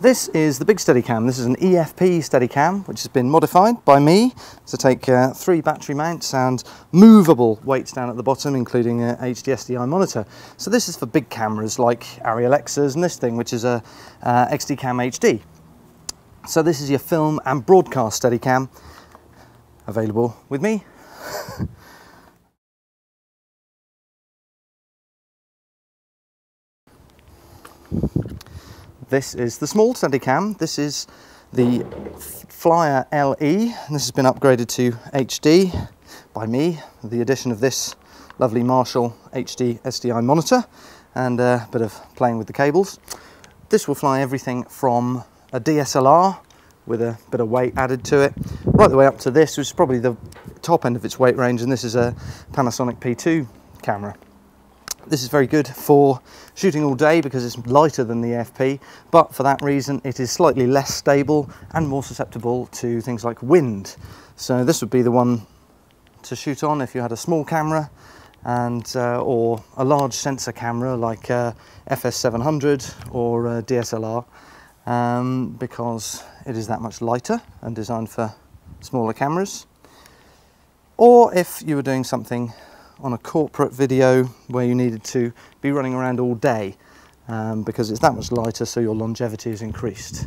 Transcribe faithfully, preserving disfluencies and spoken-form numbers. This is the big Steadicam. This is an E F P Steadicam, which has been modified by me to take uh, three battery mounts and movable weights down at the bottom, including a H D S D I monitor. So this is for big cameras like Arri Alexas and this thing, which is a uh, X D Cam H D. So this is your film and broadcast Steadicam, available with me. This is the small Steadicam. This is the Flyer L E. And this has been upgraded to H D by me, the addition of this lovely Marshall H D S D I monitor and a bit of playing with the cables. This will fly everything from a D S L R with a bit of weight added to it, right the way up to this, which is probably the top end of its weight range, and this is a Panasonic P two camera. This is very good for shooting all day because it's lighter than the E F P, but for that reason it is slightly less stable and more susceptible to things like wind. So this would be the one to shoot on if you had a small camera and uh, or a large sensor camera like uh, F S seven hundred or a D S L R, um, because it is that much lighter and designed for smaller cameras. Or if you were doing something on a corporate video where you needed to be running around all day, um, because it's that much lighter, so your longevity is increased.